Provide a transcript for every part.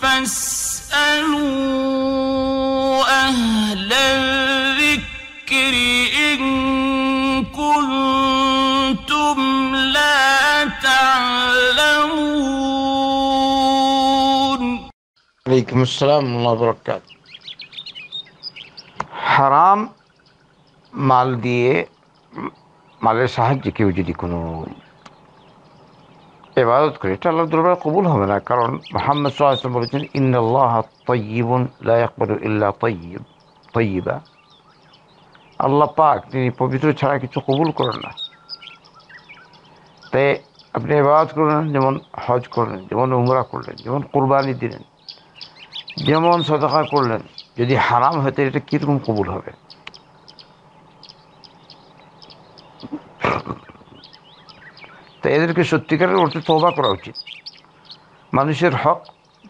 فاسألوا أهل الذكر إن كنتم لا تعلمون. عليكم السلام ورحمة الله وبركاته. حرام مال دیے مال ساحج کے جدی کو عبادت کری تو اللہ دربار قبول ہونا نا کارن محمد صلی اللہ علیہ وسلم بولتے ہیں ان اللہ طیب لا يقبل الا طیبا. اللہ پاک تینی پویتر چھڑا کچھ قبول کرنا تے اپنے عبادت کرنا جمن حج کرنا جمن عمرہ کرنا جمن قربانی دینا جمن صدقہ کرنا جدی حرام ہوتے تو کیرکم قبول ہوئے. তো এদেরকে সত্যিকারের অর্থে তওবা করা উচিত। মানুষের হক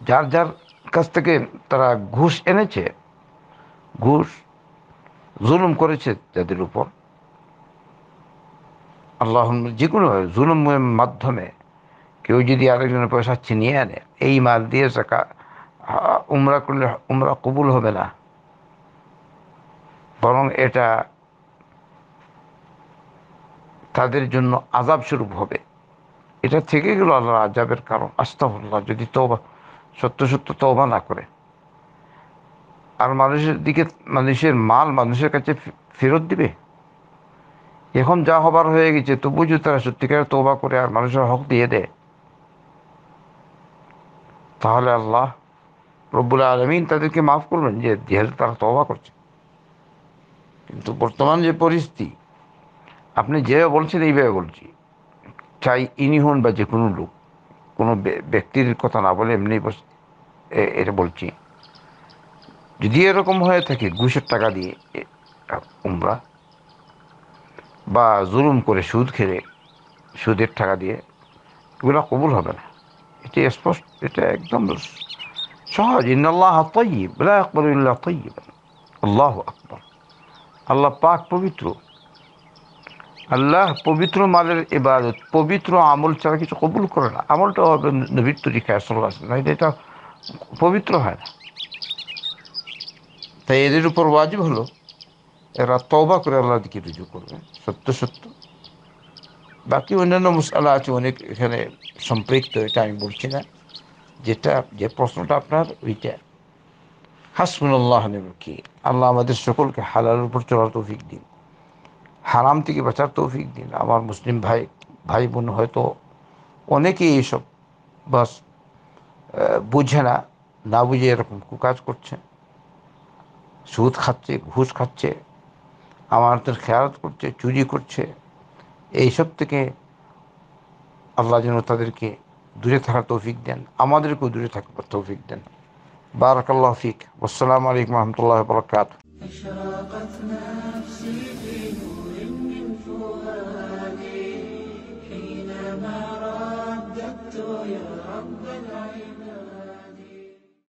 যার যার কাছ থেকে তারা ঘুষ এনেছে, ঘুষ জুলুম করেছে যাদের উপর, আল্লাহ যে কোনোভাবে জুলুমের মাধ্যমে কেউ যদি আরেকজনের পয়সা ছিনিয়ে আনে, এই মাল দিয়ে যাকাত উমরা করলে উমরা কবুল হবে না, বরং এটা তাদের জন্য আযাব স্বরূপ হবে। এটা থেকে গেল আল্লাহর আযাবের কারণ। আস্তাগফিরুল্লাহ, যদি তওবা সত্য তওবা না করে আর মানুষের দিকে মানুষের মাল মানুষের কাছে ফেরত দিবে। এখন যা হবার হয়ে গেছে, তো বুঝো তারা সত্যিকার তওবা করে আর মানুষের হক দিয়ে দেয়, তাহলে আল্লাহ রব্বুল আলামিন তাদেরকে মাফ করবেন যে যেহেতু তারা তওবা করছে। কিন্তু বর্তমান যে পরিস্থিতি, আপনি যেভাবে বলছেন এইভাবে বলছি, চাই ইনি হন বা যে কোনো লোক, কোনো ব্যক্তির কথা না বলে এমনি এটা বলছি। যদি এরকম হয়ে থাকে ঘুষের টাকা দিয়ে উমরা বা জুলুম করে সুদ খেয়ে সুদের টাকা দিয়ে, এগুলো কবুল হবে না। এটা স্পষ্ট, এটা একদম সহজ। ইন্নাল্লাহ তাইয়্যিব লা ইয়াকবালু ইল্লা তাইয়্যিবান। আল্লাহু আকবার, আল্লাহ পাক পবিত্র। আল্লাহ পবিত্র মালের ইবাদত পবিত্র আমল ছাড়া কিছু কবুল করে না। আমলটা হবে নবীর তরিকায় সাল্লাল্লাহু আলাইহি ওয়াসাল্লাম, এটা পবিত্র হয় না। তাই এদের উপর ওয়াজিব হলো এরা তওবা করে আল্লাহর দিকে রুজু করবে সত্য। বাকি অন্যান্য মশালা আছে অনেক এখানে সম্পৃক্ত, এটা আমি বলছি না। যে প্রশ্নটা আপনার ওইটা হাসবুনাল্লাহু ওয়া নি'মাল ওয়াকিল। আল্লাহ আমাদের সকলকে হালালের উপর চলার তৌফিক দিন, হারাম থেকে বাঁচার তৌফিক দিন। আমার মুসলিম ভাই বোন হয়তো অনেকেই এইসব বাস বুঝে না, না বুঝে এরকম কুকাজ করছে, সুদ খাচ্ছে, ঘুষ খাচ্ছে, আমানতের খেয়ানত করছে, চুরি করছে। এইসব থেকে আল্লাহ যেন তাদেরকে দূরে থাকার তৌফিক দেন, আমাদেরকেও দূরে থাকার তৌফিক দেন। বারাকাল্লাহু ফিক, ওয়াসসালামু আলাইকুম ওয়া রাহমাতুল্লাহি ওয়া বারাকাতুহু।